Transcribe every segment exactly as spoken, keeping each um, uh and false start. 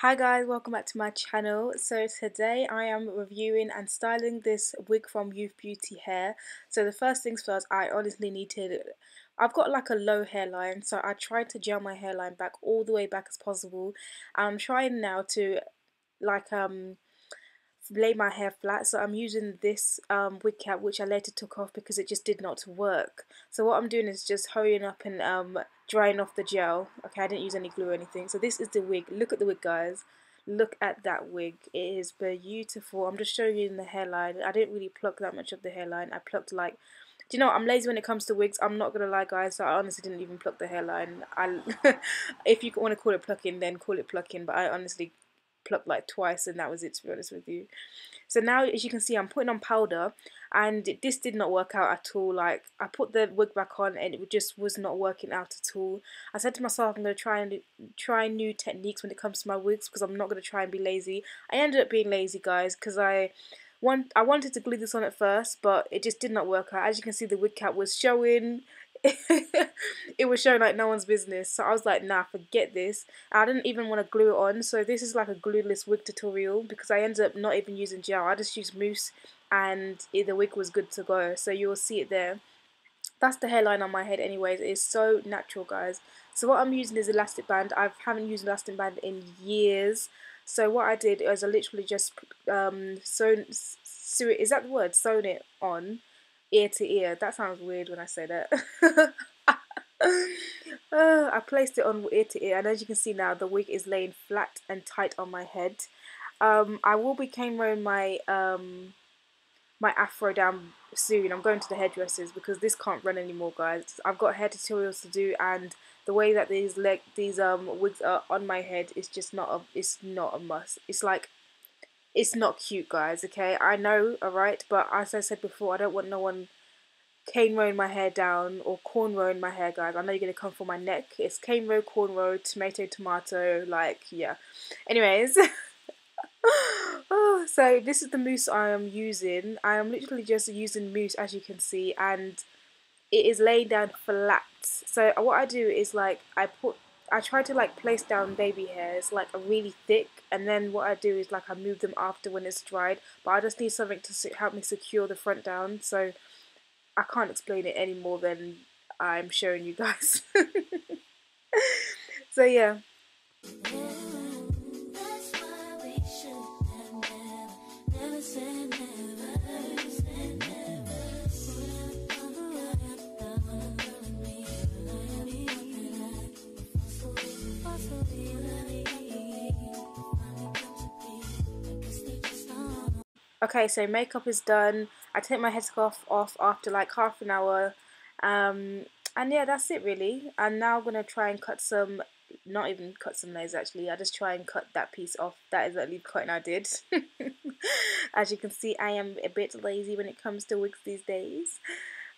Hi guys, welcome back to my channel. So today I am reviewing and styling this wig from Youth Beauty Hair. So the first things first, I honestly needed, I've got like a low hairline, so I tried to gel my hairline back all the way back as possible. I'm trying now to like um lay my hair flat, so I'm using this um wig cap, which I later took off because it just did not work. So what I'm doing is just hurrying up and um drying off the gel. Okay, I didn't use any glue or anything. So this is the wig. Look at the wig, guys. Look at that wig. It is beautiful. I'm just showing you the hairline. I didn't really pluck that much of the hairline. I plucked like, do you know what? I'm lazy when it comes to wigs. I'm not gonna lie, guys. So I honestly didn't even pluck the hairline. I if you want to call it plucking, then call it plucking. But I honestly plucked like twice and that was it, to be honest with you. So now, as you can see, I'm putting on powder and it, this did not work out at all. Like, I put the wig back on and it just was not working out at all. I said to myself, I'm going to try and try new techniques when it comes to my wigs, because I'm not going to try and be lazy. I ended up being lazy, guys, because I want I wanted to glue this on at first, but it just did not work out. As you can see, the wig cap was showing. It was showing like no one's business, so I was like, nah, forget this. I didn't even want to glue it on, so this is like a glueless wig tutorial, because I ended up not even using gel. I just used mousse and the wig was good to go, so you'll see it there. That's the hairline on my head anyways. It's so natural, guys. So what I'm using is elastic band. I haven't used elastic band in years, so what I did is I literally just um sewn, sew it, is that the word, sewn it on ear to ear. That sounds weird when I say that. uh, I placed it on ear to ear, and as you can see now, the wig is laying flat and tight on my head. Um, I will be wearing my um, my afro down soon. I'm going to the hairdressers because this can't run anymore, guys. I've got hair tutorials to do, and the way that these leg these um wigs are on my head is just not a it's not a must. It's like, it's not cute, guys, okay? I know, alright, but as I said before, I don't want no one cane rowing my hair down or corn rowing my hair, guys. I know you're going to come for my neck. It's cane row, corn row, tomato, tomato, like, yeah. Anyways, oh, so this is the mousse I am using. I am literally just using mousse, as you can see, and it is laying down flat. So what I do is, like, I put I try to like place down baby hairs like really thick, and then what I do is like I move them after when it's dried, but I just need something to help me secure the front down, so I can't explain it any more than I'm showing you guys. So yeah. Okay, so makeup is done. I take my headscarf off after like half an hour, um, and yeah, that's it really. I'm now gonna try and cut some, not even cut some layers actually. I just try and cut that piece off. That is the lead cutting I did. As you can see, I am a bit lazy when it comes to wigs these days.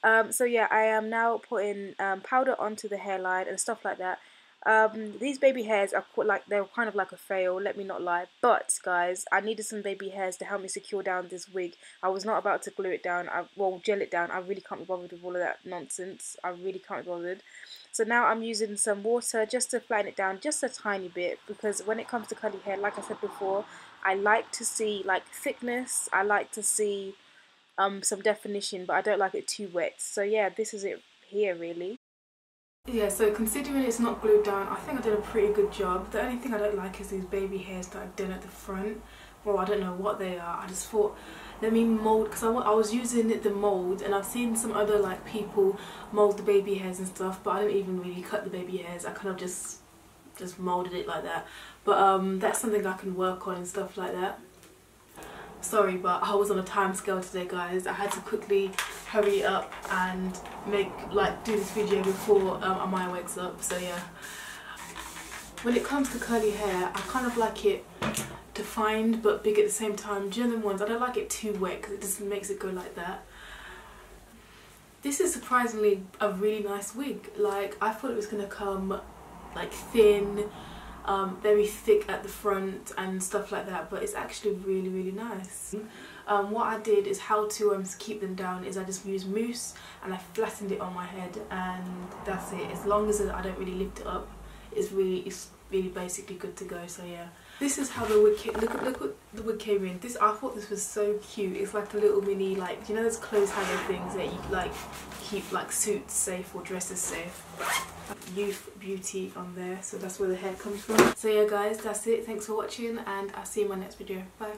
Um, so yeah, I am now putting um, powder onto the hairline and stuff like that. Um, these baby hairs are quite like, they're kind of like a fail, let me not lie, but guys, I needed some baby hairs to help me secure down this wig. I was not about to glue it down, I, well gel it down. I really can't be bothered with all of that nonsense. I really can't be bothered. So now I'm using some water just to flatten it down just a tiny bit, because when it comes to curly hair, like I said before, I like to see like thickness, I like to see um, some definition, but I don't like it too wet. So yeah, this is it here really. Yeah, so considering it's not glued down, I think I did a pretty good job. The only thing I don't like is these baby hairs that I've done at the front. Well, I don't know what they are. I just thought, let me mold, because I, I was using the mold, and I've seen some other like people mold the baby hairs and stuff, but I didn't even really cut the baby hairs. I kind of just just molded it like that. But um, that's something I can work on and stuff like that. Sorry, but I was on a time scale today, guys. I had to quickly hurry up and make like do this video before um, Amaya wakes up. So yeah, when it comes to curly hair, I kind of like it defined but big at the same time. Genuine ones, I don't like it too wet because it just makes it go like that. This is surprisingly a really nice wig. Like, I thought it was gonna come like thin, Um, very thick at the front and stuff like that, but it's actually really, really nice. Um, what I did is how to um, keep them down is I just used mousse and I flattened it on my head, and that's it. As long as I don't really lift it up, it's really, it's really basically good to go. So yeah. This is how the wig came, look at look at the wig came in. This I thought this was so cute. It's like a little mini, like, you know those clothes hanger things that you like keep like suits safe or dresses safe. Youth Beauty on there, so that's where the hair comes from. So yeah guys, that's it. Thanks for watching and I'll see you in my next video. Bye.